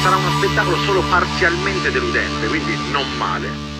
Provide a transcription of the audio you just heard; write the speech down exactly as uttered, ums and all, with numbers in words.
Sarà uno spettacolo solo parzialmente deludente, quindi non male.